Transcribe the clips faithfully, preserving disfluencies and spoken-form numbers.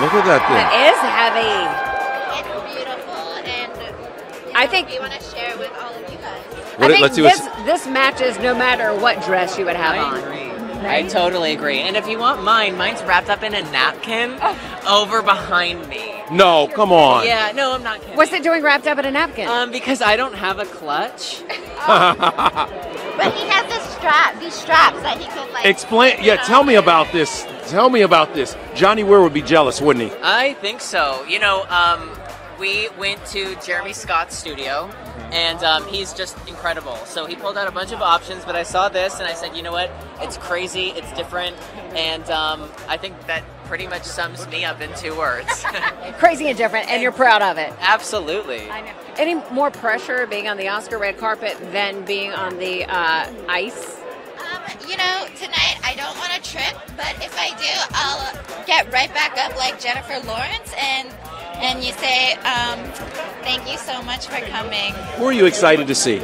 Look at that thing. That is heavy. It's beautiful, and you know, I think we want to share it with all of you guys. I think let's this, this matches no matter what dress you would have I on. Agree. Right? I totally agree. And if you want mine, mine's wrapped up in a napkin oh. over behind me. No, come on. Yeah, no, I'm not kidding. What's it doing wrapped up in a napkin? Um, because I don't have a clutch. Oh. But he has a strap, these straps that he could like. Explain, yeah, tell me about this. Tell me about this. Johnny Weir would be jealous, wouldn't he? I think so. You know, um, we went to Jeremy Scott's studio, and um, he's just incredible. So he pulled out a bunch of options, but I saw this, and I said, you know what? It's crazy, it's different, and um, I think that pretty much sums me up in two words. Crazy and different, and you're proud of it. Absolutely. I know. Any more pressure being on the Oscar red carpet than being on the uh, ice? Um, you know, tonight I don't want to trip, but if I do, I'll get right back up like Jennifer Lawrence, and and you say, um, thank you so much for coming. Who are you excited to see?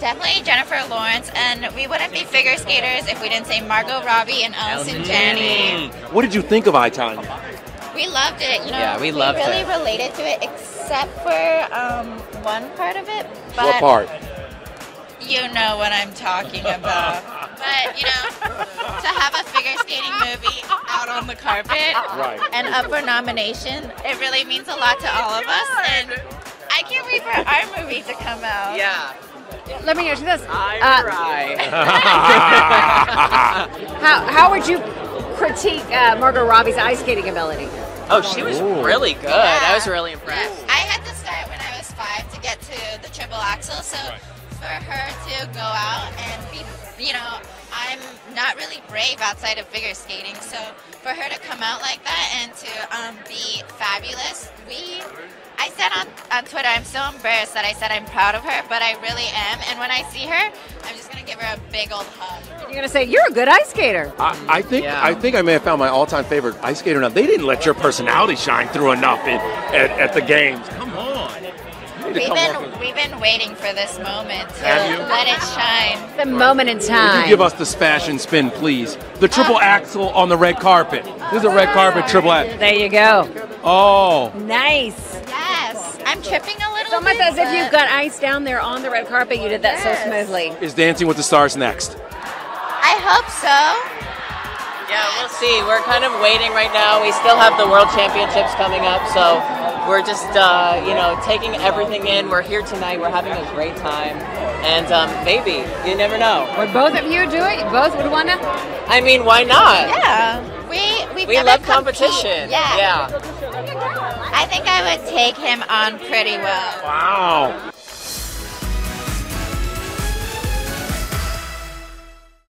Definitely Jennifer Lawrence, and we wouldn't be figure skaters if we didn't say Margot Robbie and Allison Janney. What did you think of I, Tonya? We loved it. You know, yeah, we loved it. We really it. related to it, except for um, one part of it. But what part? You know what I'm talking about. But, you know, to have a figure skating movie out on the carpet right. and up for nomination, it really means a lot to all of us, and I can't wait for our movie to come out. Yeah. Let me ask you this. I uh, cry. how, how would you critique uh, Margot Robbie's ice skating ability? Oh, she was Ooh. really good. Yeah. I was really impressed. I had to start when I was five to get to the triple axel, so right. for her to go out and be, you know, I'm not really brave outside of figure skating, so for her to come out like that and to um, be fabulous, we... I said on, on Twitter, I'm so embarrassed that I said I'm proud of her, but I really am. And when I see her, I'm just going to give her a big old hug. You're going to say, you're a good ice skater. I, I think yeah. I think I may have found my all-time favorite ice skater. Now, they didn't let your personality shine through enough in, at, at the games. Come on. We've come been, we've been waiting for this moment to let it shine. The moment in time. Would you give us the smash and spin, please? The triple oh. axel on the red carpet. This is a red carpet triple axel. There you go. Oh. Nice. Yes, I'm tripping a little bit. It's almost as if you've got ice down there on the red carpet. You did that yes. so smoothly. Is Dancing with the Stars next? I hope so. Yeah, we'll see. We're kind of waiting right now. We still have the World Championships coming up, so we're just, uh, you know, taking everything in. We're here tonight. We're having a great time, and um, maybe you never know. Would both of you do it? You both would wanna? I mean, why not? Yeah. We, we've we love competition. Yeah. yeah. I think I would take him on pretty well. Wow.